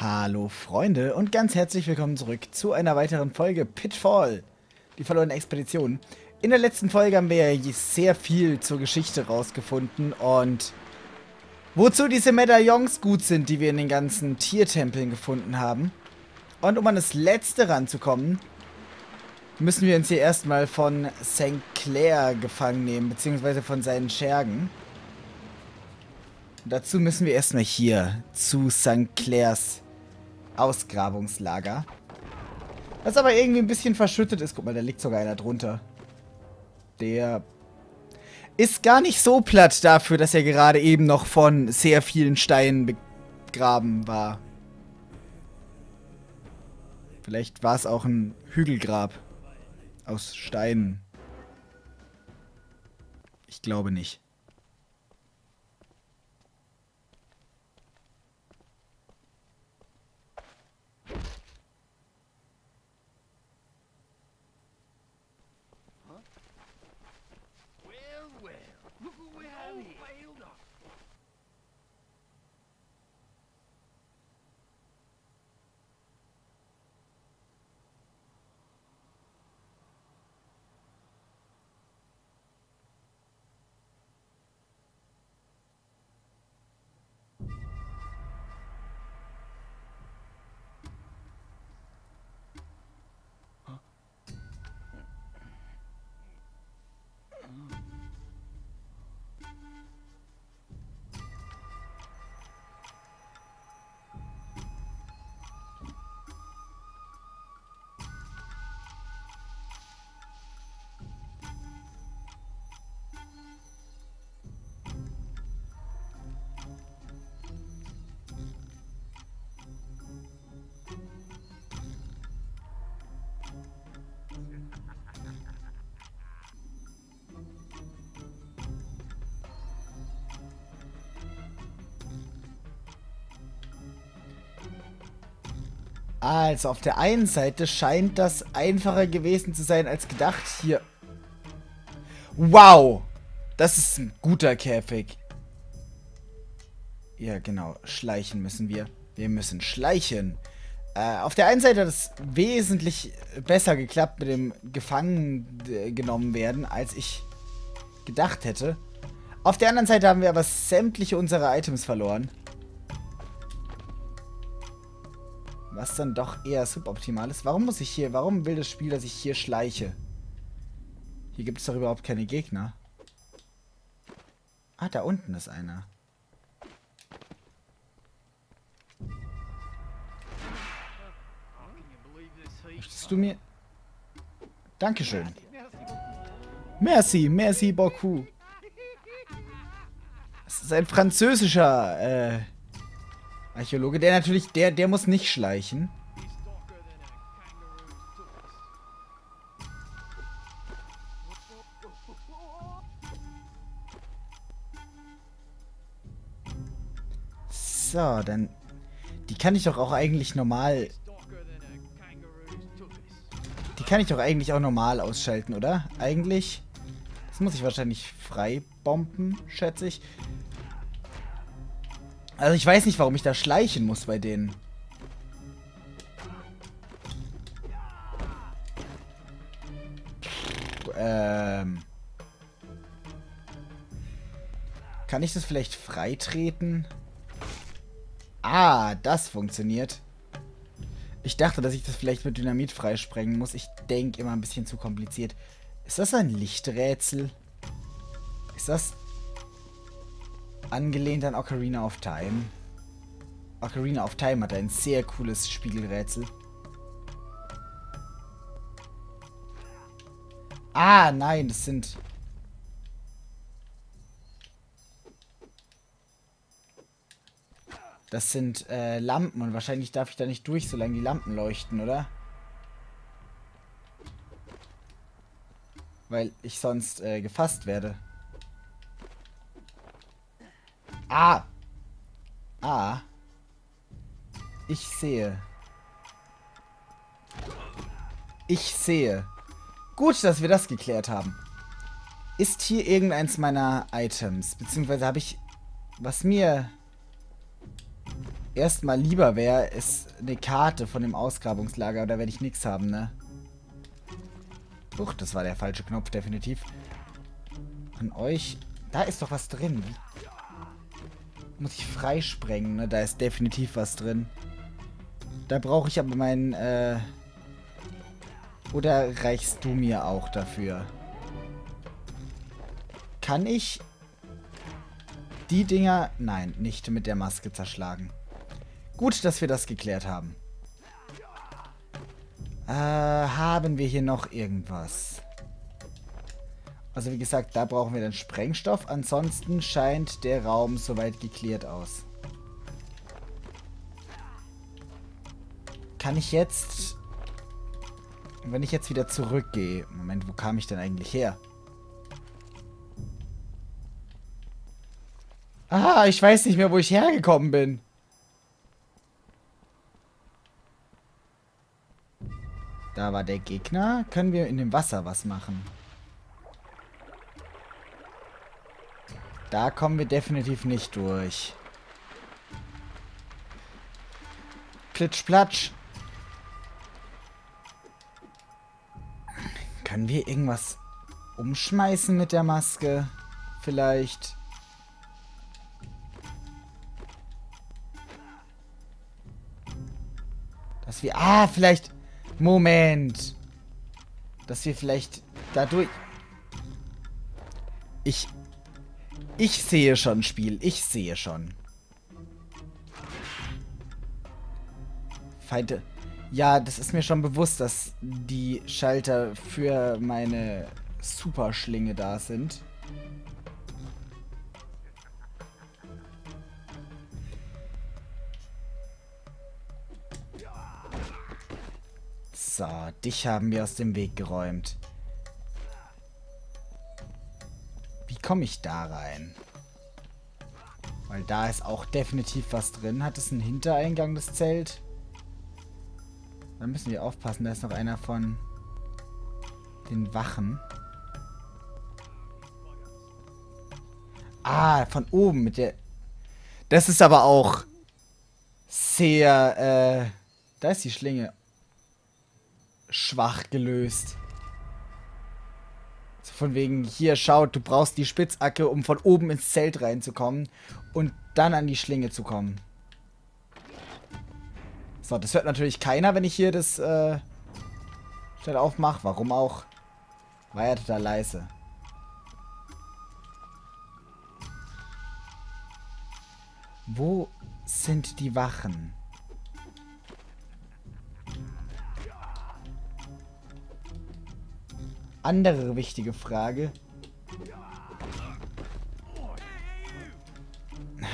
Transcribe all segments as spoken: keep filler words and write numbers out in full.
Hallo Freunde und ganz herzlich willkommen zurück zu einer weiteren Folge Pitfall, die verlorene Expedition. In der letzten Folge haben wir ja sehr viel zur Geschichte rausgefunden und wozu diese Medaillons gut sind, die wir in den ganzen Tiertempeln gefunden haben. Und um an das letzte ranzukommen, müssen wir uns hier erstmal von Saint Clair gefangen nehmen, beziehungsweise von seinen Schergen. Und dazu müssen wir erstmal hier zu Sankt Clairs Ausgrabungslager. Das aber irgendwie ein bisschen verschüttet ist. Guck mal, da liegt sogar einer drunter. Der ist gar nicht so platt dafür, dass er gerade eben noch von sehr vielen Steinen begraben war. Vielleicht war es auch ein Hügelgrab aus Steinen. Ich glaube nicht. Also auf der einen Seite scheint das einfacher gewesen zu sein als gedacht. Hier. Wow! Das ist ein guter Käfig. Ja, genau. Schleichen müssen wir. Wir müssen schleichen. Äh, auf der einen Seite hat es wesentlich besser geklappt mit dem Gefangen äh, genommen werden, als ich gedacht hätte. Auf der anderen Seite haben wir aber sämtliche unserer Items verloren. Was dann doch eher suboptimal ist. Warum muss ich hier... Warum will das Spiel, dass ich hier schleiche? Hier gibt es doch überhaupt keine Gegner. Ah, da unten ist einer. Möchtest du mir... Dankeschön. Merci, merci beaucoup. Das ist ein französischer... Äh... Archäologe, der natürlich, der, der muss nicht schleichen. So, dann... Die kann ich doch auch eigentlich normal... Die kann ich doch eigentlich auch normal ausschalten, oder? Eigentlich? Das muss ich wahrscheinlich frei bomben, schätze ich. Also ich weiß nicht, warum ich da schleichen muss bei denen. Ähm. Kann ich das vielleicht freitreten? Ah, das funktioniert. Ich dachte, dass ich das vielleicht mit Dynamit freisprengen muss. Ich denke immer ein bisschen zu kompliziert. Ist das ein Lichträtsel? Ist das... Angelehnt an Ocarina of Time. Ocarina of Time hat ein sehr cooles Spiegelrätsel. Ah, nein, das sind... Das sind äh, Lampen und wahrscheinlich darf ich da nicht durch, solange die Lampen leuchten, oder? Weil ich sonst äh, gefasst werde. Ah! Ah! Ich sehe. Ich sehe. Gut, dass wir das geklärt haben. Ist hier irgendeins meiner Items? Beziehungsweise habe ich... Was mir... erstmal lieber wäre, ist eine Karte von dem Ausgrabungslager, oder werde ich nichts haben, ne? Uch, das war der falsche Knopf, definitiv. An euch. Da ist doch was drin. Muss ich freisprengen, ne? Da ist definitiv was drin. Da brauche ich aber meinen, äh... oder reichst du mir auch dafür? Kann ich die Dinger... Nein, nicht mit der Maske zerschlagen. Gut, dass wir das geklärt haben. Äh, haben wir hier noch irgendwas? Also wie gesagt, da brauchen wir dann Sprengstoff. Ansonsten scheint der Raum soweit geklärt aus. Kann ich jetzt... Wenn ich jetzt wieder zurückgehe... Moment, wo kam ich denn eigentlich her? Ah, ich weiß nicht mehr, wo ich hergekommen bin. Da war der Gegner. Können wir in dem Wasser was machen? Da kommen wir definitiv nicht durch. Klitschplatsch. Können wir irgendwas umschmeißen mit der Maske? Vielleicht. Dass wir... Ah, vielleicht... Moment. Dass wir vielleicht dadurch... Ich... Ich sehe schon, Spiel. Ich sehe schon. Feinde... Ja, das ist mir schon bewusst, dass die Schalter für meine Superschlinge da sind. So, dich haben wir aus dem Weg geräumt. Wie komme ich da rein? Weil da ist auch definitiv was drin. Hat es einen Hintereingang, das Zelt? Da müssen wir aufpassen, da ist noch einer von den Wachen. Ah, von oben mit der... Das ist aber auch sehr, äh... Da ist die Schlinge. Schwach gelöst. So von wegen, hier, schaut, du brauchst die Spitzhacke, um von oben ins Zelt reinzukommen und dann an die Schlinge zu kommen. So, das hört natürlich keiner, wenn ich hier das äh, schnell aufmache. Warum auch? War ja total leise. Wo sind die Wachen? Andere wichtige Frage.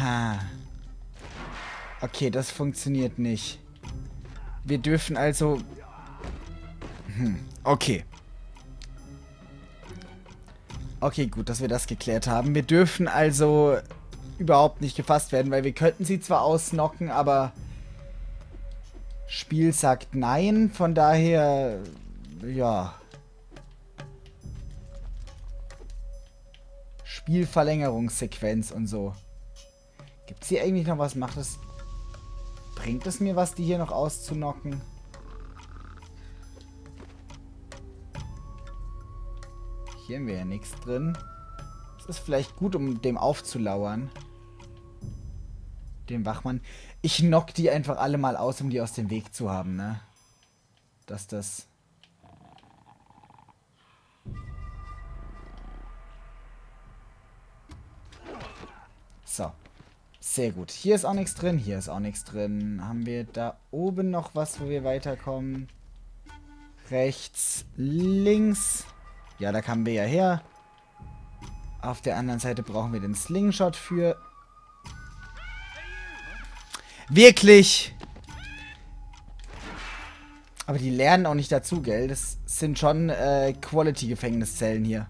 Ha. Okay, das funktioniert nicht. Wir dürfen also... Hm, okay. Okay, gut, dass wir das geklärt haben. Wir dürfen also überhaupt nicht gefasst werden, weil wir könnten sie zwar ausnocken, aber... Spiel sagt nein, von daher... Ja. Spielverlängerungssequenz und so. Gibt's hier eigentlich noch was? Macht es... Bringt es mir was, die hier noch auszunocken? Hier haben wir ja nichts drin. Das ist vielleicht gut, um dem aufzulauern. Dem Wachmann. Ich knock die einfach alle mal aus, um die aus dem Weg zu haben, ne? Dass das... So. Sehr gut. Hier ist auch nichts drin, hier ist auch nichts drin. Haben wir da oben noch was, wo wir weiterkommen? Rechts, links. Ja, da kamen wir ja her. Auf der anderen Seite brauchen wir den Slingshot für... Wirklich! Aber die lernen auch nicht dazu, gell? Das sind schon äh, Quality-Gefängniszellen hier.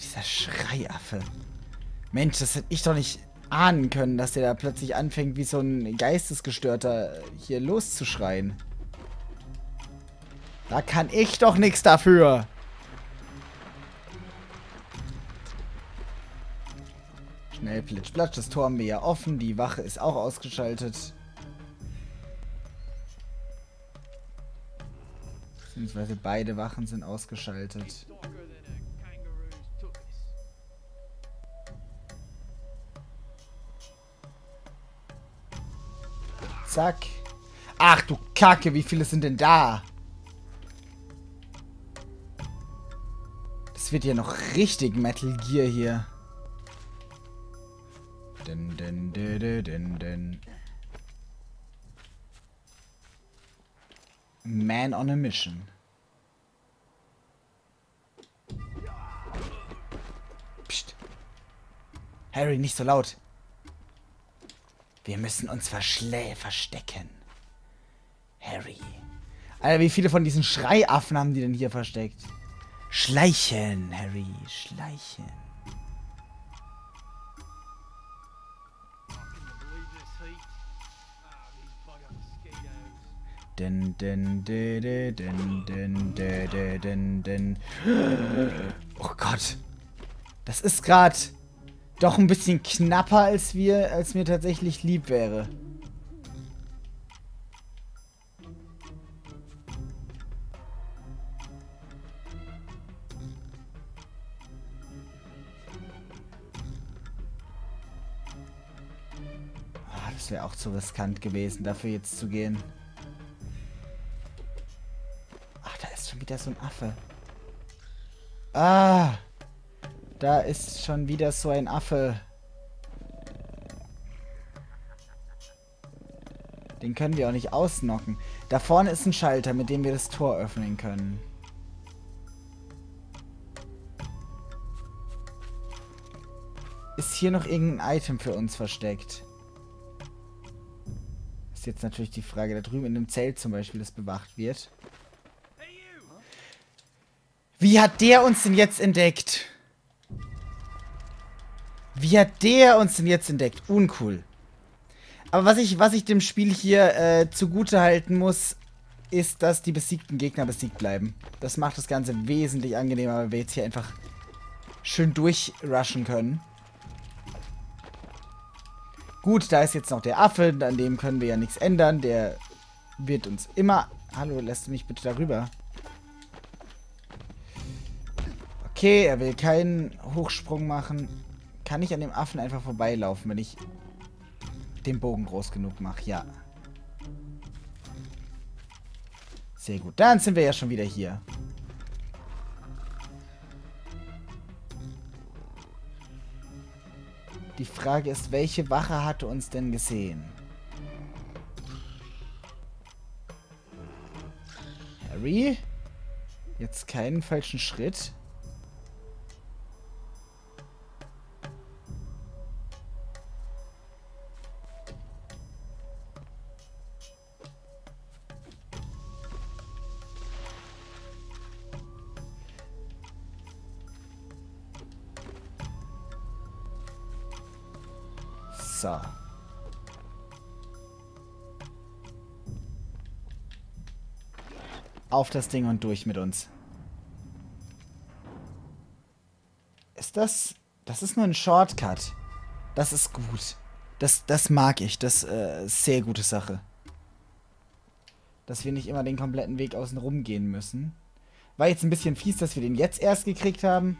Dieser Schreiaffe. Mensch, das hätte ich doch nicht ahnen können, dass der da plötzlich anfängt, wie so ein Geistesgestörter hier loszuschreien. Da kann ich doch nichts dafür. Schnell, Plitsch, Platsch, das Tor haben wir ja offen, die Wache ist auch ausgeschaltet. Beziehungsweise beide Wachen sind ausgeschaltet. Zack. Ach du Kacke, wie viele sind denn da? Das wird ja noch richtig Metal Gear hier. Den, den, den, den, den. Man on a Mission. Psst. Harry, nicht so laut. Wir müssen uns verschlä verstecken. Harry. Alter, wie viele von diesen Schreiaffen haben die denn hier versteckt? Schleichen, Harry, schleichen. Den, den, den, den, den, den, den, den. Oh Gott. Das ist gerade doch ein bisschen knapper, als wir, als mir tatsächlich lieb wäre. Das wäre auch zu riskant gewesen, dafür jetzt zu gehen. Ach, da ist schon wieder so ein Affe. Ah, da ist schon wieder so ein Affe. Den können wir auch nicht ausnocken. Da vorne ist ein Schalter, mit dem wir das Tor öffnen können. Ist hier noch irgendein Item für uns versteckt? Ist jetzt natürlich die Frage, da drüben in dem Zelt zum Beispiel, das bewacht wird. Wie hat der uns denn jetzt entdeckt? Wie hat der uns denn jetzt entdeckt? Uncool. Aber was ich, was ich dem Spiel hier äh, zugute halten muss, ist, dass die besiegten Gegner besiegt bleiben. Das macht das Ganze wesentlich angenehmer, weil wir jetzt hier einfach schön durchrushen können. Gut, da ist jetzt noch der Affe, an dem können wir ja nichts ändern. Der wird uns immer... Hallo, lässt du mich bitte darüber? Okay, er will keinen Hochsprung machen. Kann ich an dem Affen einfach vorbeilaufen, wenn ich den Bogen groß genug mache? Ja. Sehr gut, dann sind wir ja schon wieder hier. Die Frage ist, welche Wache hatte uns denn gesehen? Harry? Jetzt keinen falschen Schritt. So. Auf das Ding und durch mit uns. Ist das... Das ist nur ein Shortcut. Das ist gut. Das, das mag ich. Das äh, ist sehr gute Sache. Dass wir nicht immer den kompletten Weg außen rum gehen müssen. War jetzt ein bisschen fies, dass wir den jetzt erst gekriegt haben.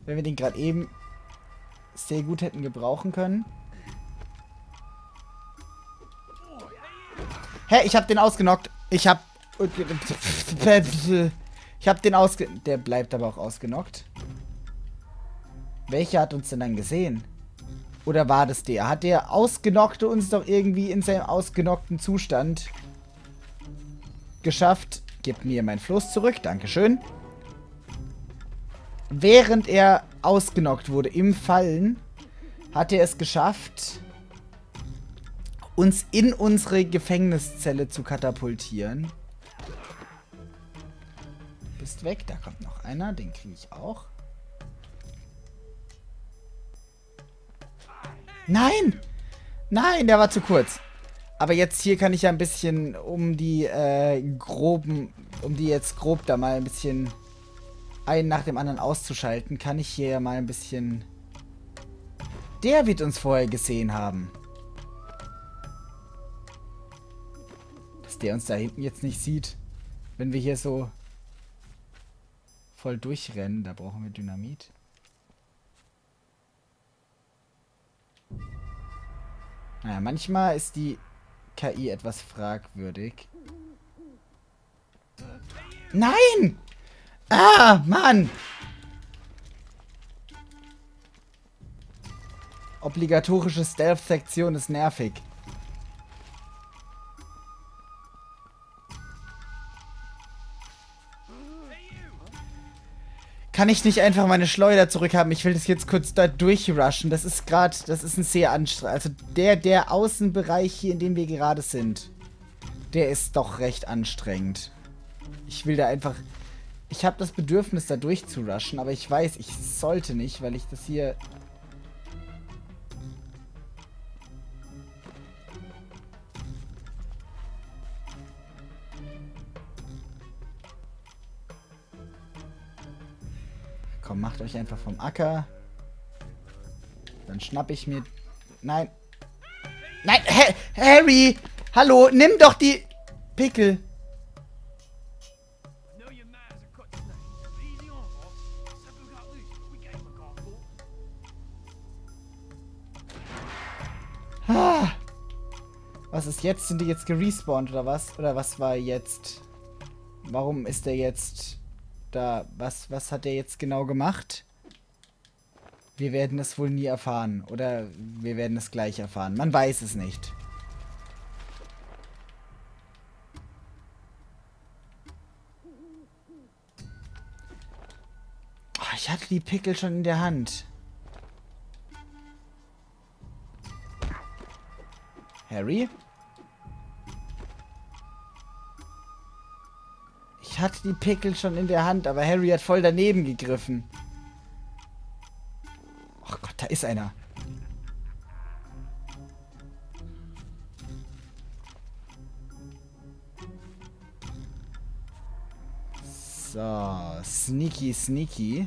Wenn wir den gerade eben sehr gut hätten gebrauchen können. Hä, hey, ich hab den ausgenockt. Ich hab... Ich hab den ausge... Der bleibt aber auch ausgenockt. Welcher hat uns denn dann gesehen? Oder war das der? Hat der Ausgenockte uns doch irgendwie in seinem ausgenockten Zustand geschafft? Gib mir mein Floß zurück. Dankeschön. Während er ausgenockt wurde im Fallen, hat er es geschafft, uns in unsere Gefängniszelle zu katapultieren. Bist weg, da kommt noch einer, den kriege ich auch. Nein! Nein, der war zu kurz. Aber jetzt hier kann ich ja ein bisschen um die äh, groben, um die jetzt grob da mal ein bisschen einen nach dem anderen auszuschalten, kann ich hier ja mal ein bisschen Der wird uns vorher gesehen haben. Dass der uns da hinten jetzt nicht sieht, wenn wir hier so voll durchrennen. Da brauchen wir Dynamit. Naja, manchmal ist die K I etwas fragwürdig. Nein! Ah, Mann! Obligatorische Stealth-Sektion ist nervig. Kann ich nicht einfach meine Schleuder zurückhaben? Ich will das jetzt kurz da durchrushen. Das ist gerade, das ist ein sehr anstrengend. Also der, der Außenbereich hier, in dem wir gerade sind, der ist doch recht anstrengend. Ich will da einfach, ich habe das Bedürfnis, da durchzurushen, aber ich weiß, ich sollte nicht, weil ich das hier... Komm, macht euch einfach vom Acker. Dann schnapp ich mir... Nein. Nein, ha Harry! Hallo, nimm doch die Pickel. Ah. Was ist jetzt? Sind die jetzt gerespawnt oder was? Oder was war jetzt? Warum ist der jetzt... Da, was, was hat er jetzt genau gemacht? Wir werden es wohl nie erfahren. Oder wir werden es gleich erfahren. Man weiß es nicht. Oh, ich hatte die Pickel schon in der Hand. Harry? Hat die Pickel schon in der Hand, aber Harry hat voll daneben gegriffen. Oh Gott, da ist einer. So, sneaky, sneaky.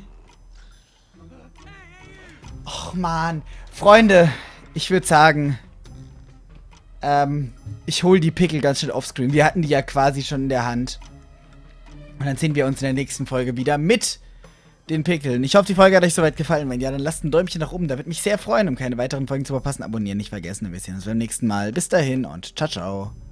Och man, Freunde, ich würde sagen, ähm, ich hole die Pickel ganz schnell offscreen. Wir hatten die ja quasi schon in der Hand. Und dann sehen wir uns in der nächsten Folge wieder mit den Pickeln. Ich hoffe, die Folge hat euch soweit gefallen. Wenn ja, dann lasst ein Däumchen nach oben. Da würde mich sehr freuen, um keine weiteren Folgen zu verpassen. Abonnieren nicht vergessen. Wir sehen uns beim nächsten Mal. Bis dahin und ciao, ciao.